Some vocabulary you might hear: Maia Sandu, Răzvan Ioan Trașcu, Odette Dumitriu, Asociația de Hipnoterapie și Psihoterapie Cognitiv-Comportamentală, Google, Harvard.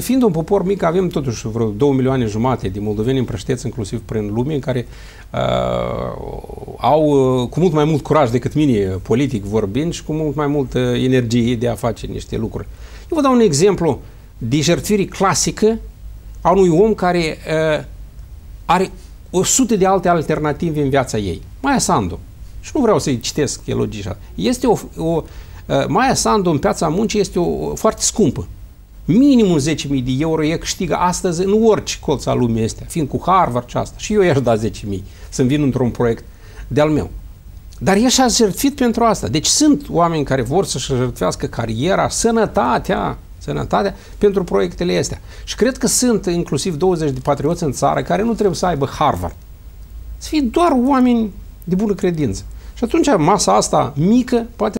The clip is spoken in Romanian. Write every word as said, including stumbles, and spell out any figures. Fiind un popor mic, avem totuși vreo două milioane jumate de moldoveni împrășteți, inclusiv prin lume, în care uh, au uh, cu mult mai mult curaj decât mine, politic vorbind, și cu mult mai multă energie de a face niște lucruri. Eu vă dau un exemplu de jertfire clasică a unui om care uh, are o sută de alte alternative în viața ei. Maia Sandu. Și nu vreau să-i citesc elogii. Este o, o, uh, Maia Sandu în piața muncii este o, foarte scumpă. Minimum zece mii de euro e câștigă astăzi în orice colț al lumii astea, fiind cu Harvard și asta. Și eu i-aș da zece mii să-mi vin într-un proiect de-al meu. Dar el și-a jertfit pentru asta. Deci sunt oameni care vor să-și jertfească cariera, sănătatea, sănătatea pentru proiectele astea. Și cred că sunt inclusiv douăzeci de patrioți în țară care nu trebuie să aibă Harvard. Să fie doar oameni de bună credință. Și atunci masa asta mică poate